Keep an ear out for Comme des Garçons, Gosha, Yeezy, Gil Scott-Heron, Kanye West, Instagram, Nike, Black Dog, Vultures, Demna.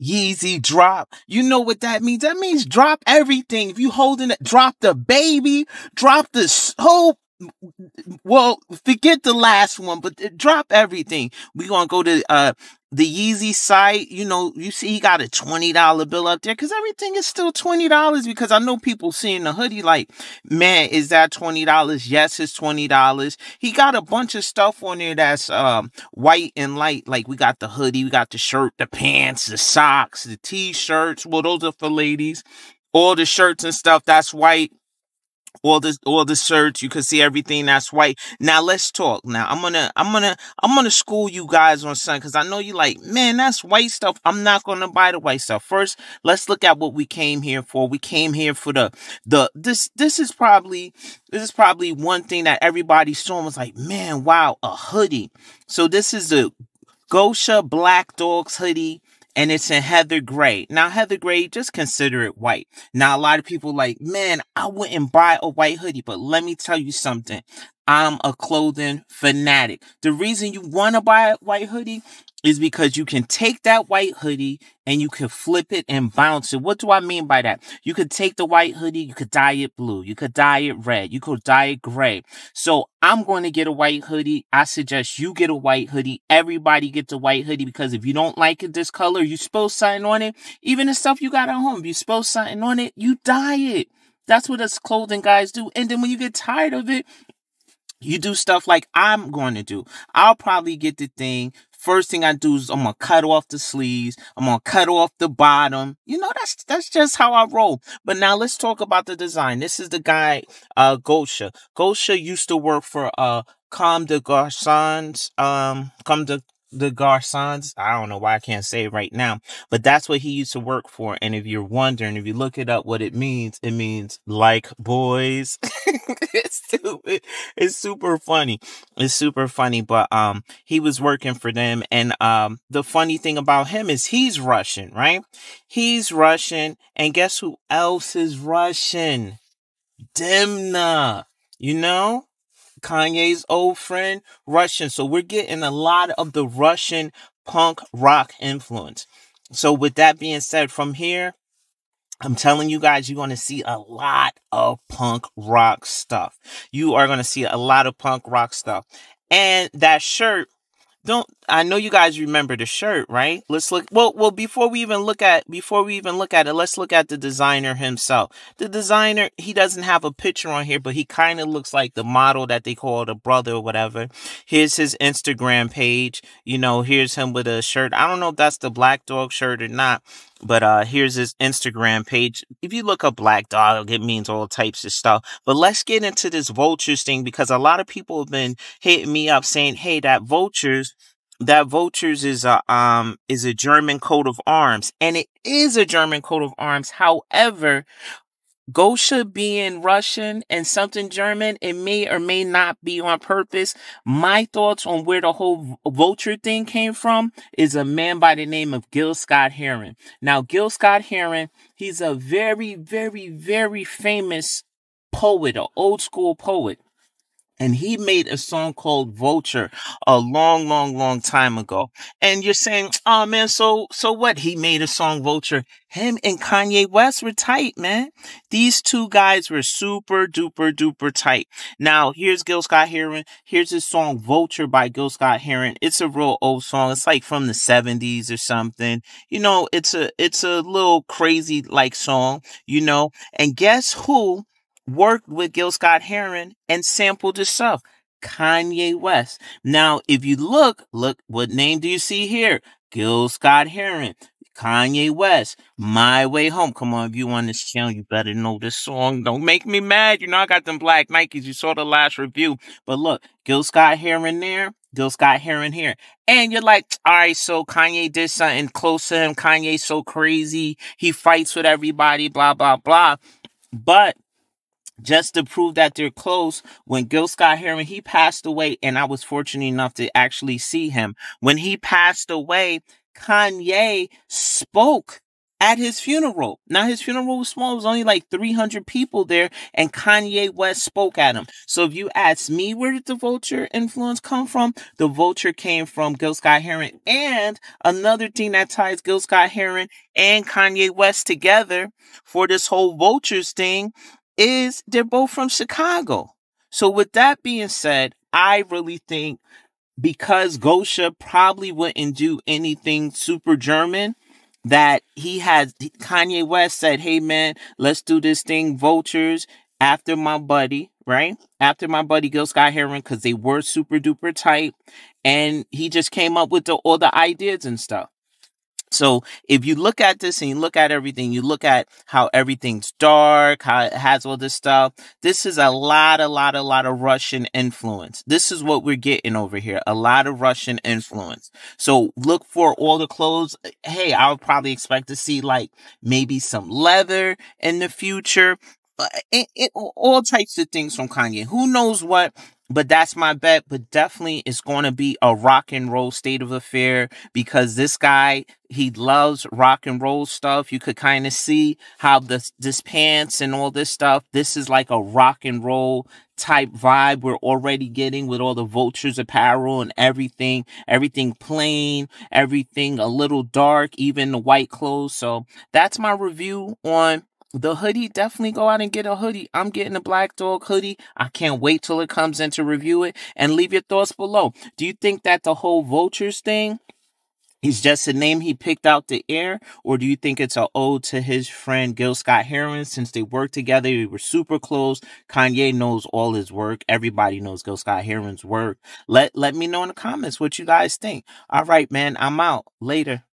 Yeezy drop. You know what that means? That means drop everything. If you holding it, drop the baby, drop the whole, well, forget the last one, but drop everything. We gonna go to the Yeezy site. You know, you see he got a $20 bill up there because everything is still $20, because I know people seeing the hoodie like, man, is that $20? Yes, it's $20. He got a bunch of stuff on there that's white and light. Like we got the hoodie, we got the shirt, the pants, the socks, the t-shirts. Well, those are for ladies. All the shirts and stuff that's white. All the shirts, you can see everything that's white. Now let's talk. Now I'm gonna school you guys on something, because I know you like, man, that's white stuff. I'm not gonna buy the white stuff. First, let's look at what we came here for. We came here for this is probably one thing that everybody saw and was like, man, wow, a hoodie. So this is the Gosha Black Dogs hoodie. And it's in Heather Gray. Now, Heather Gray, just consider it white. Now, a lot of people like, man, I wouldn't buy a white hoodie. But let me tell you something. I'm a clothing fanatic. The reason you want to buy a white hoodie is because you can take that white hoodie and you can flip it and bounce it. What do I mean by that? You could take the white hoodie, you could dye it blue, you could dye it red, you could dye it gray. So I'm going to get a white hoodie. I suggest you get a white hoodie. Everybody get the white hoodie, because if you don't like it this color, you spill something on it. Even the stuff you got at home, if you spill something on it, you dye it. That's what us clothing guys do. And then when you get tired of it, you do stuff like I'm going to do. I'll probably get the thing. First thing I do is I'm going to cut off the sleeves. I'm going to cut off the bottom. You know, that's just how I roll. But now let's talk about the design. This is the guy, Gosha. Gosha used to work for Comme des Garçons. Comme des Garçons. I don't know why I can't say it right now. But that's what he used to work for. And if you're wondering, if you look it up what it means like boys. It's stupid. It's super funny. It's super funny. But he was working for them. And the funny thing about him is he's Russian, right? He's Russian. And guess who else is Russian? Demna. You know? Kanye's old friend, Russian. So we're getting a lot of the Russian punk rock influence. So with that being said, from here, I'm telling you guys, you're going to see a lot of punk rock stuff. You are going to see a lot of punk rock stuff. And that shirt, I know you guys remember the shirt, right? Let's look. Well, before we even look at it, let's look at the designer himself. The designer, he doesn't have a picture on here, but he kind of looks like the model that they call the brother or whatever. Here's his Instagram page. You know, here's him with a shirt. I don't know if that's the Black Dog shirt or not, but here's his Instagram page. If you look up Black Dog, it means all types of stuff. But let's get into this Vultures thing, because a lot of people have been hitting me up saying, "Hey, that Vultures." That Vultures is a German coat of arms, and it is a German coat of arms. However, Gosha being Russian and something German, it may or may not be on purpose. My thoughts on where the whole vulture thing came from is a man by the name of Gil Scott-Heron. Now, Gil Scott-Heron, he's a very, very, very famous poet, an old school poet. And he made a song called Vulture a long, long, long time ago. And you're saying, oh, man, so what? He made a song, Vulture. Him and Kanye West were tight, man. These two guys were super duper duper tight. Now, here's Gil Scott-Heron. Here's his song, Vulture by Gil Scott-Heron. It's a real old song. It's like from the 70s or something. You know, it's a little crazy like song, you know. And guess who worked with Gil Scott-Heron and sampled his stuff? Kanye West. Now, if you look, what name do you see here? Gil Scott-Heron, Kanye West, My Way Home. Come on, if you on this channel, you better know this song. Don't make me mad. You know, I got them black Nikes. You saw the last review. But look, Gil Scott-Heron there. Gil Scott-Heron here. And you're like, all right, so Kanye did something close to him. Kanye's so crazy. He fights with everybody, blah, blah, blah. But just to prove that they're close, when Gil Scott-Heron, he passed away, and I was fortunate enough to actually see him. When he passed away, Kanye spoke at his funeral. Now, his funeral was small. It was only like 300 people there, and Kanye West spoke at him. So if you ask me, where did the Vulture influence come from? The Vulture came from Gil Scott-Heron. And another thing that ties Gil Scott-Heron and Kanye West together for this whole Vultures thing is they're both from Chicago. So with that being said, I really think because Gosha probably wouldn't do anything super German, that he has, Kanye West said, hey man, let's do this thing, Vultures, after my buddy, right? After my buddy Gil Scott-Heron, because they were super duper tight. And he just came up with all the ideas and stuff. So if you look at this and you look at everything, you look at how everything's dark, how it has all this stuff. This is a lot of Russian influence. This is what we're getting over here. A lot of Russian influence. So look for all the clothes. Hey, I would probably expect to see like maybe some leather in the future. All types of things from Kanye. Who knows what? But that's my bet. But definitely it's going to be a rock and roll state of affair because this guy, he loves rock and roll stuff. You could kind of see how this pants and all this stuff. This is like a rock and roll type vibe we're already getting with all the Vultures apparel and everything. Everything plain, everything a little dark, even the white clothes. So that's my review on the hoodie. Definitely go out and get a hoodie. I'm getting a Black Dog hoodie. I can't wait till it comes in to review it. And leave your thoughts below. Do you think that the whole Vultures thing is just a name he picked out the air? Or do you think it's an ode to his friend Gil Scott-Heron? Since they worked together, they were super close. Kanye knows all his work. Everybody knows Gil Scott-Heron's work. Let me know in the comments what you guys think. All right, man. I'm out. Later.